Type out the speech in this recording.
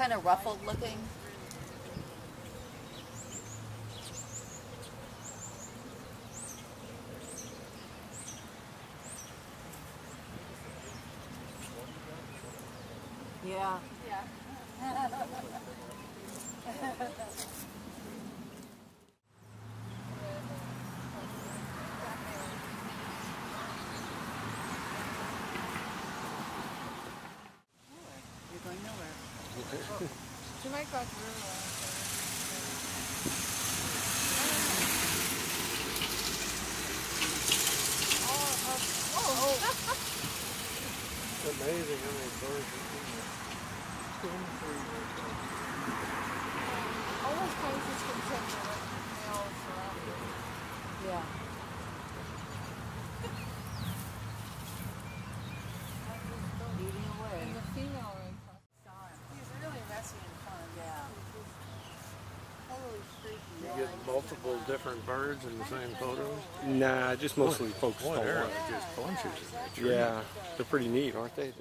kind of ruffled looking. Yeah. Yeah. It's amazing how many birds are in there. All those places can take it, like nails around it. Yeah. Eating away. And the female are in front. He's really messy and fun. Yeah. Holy freaking. You get multiple different birds in the same photos? Nah, just mostly focused on one. Yeah, they're pretty neat, aren't they?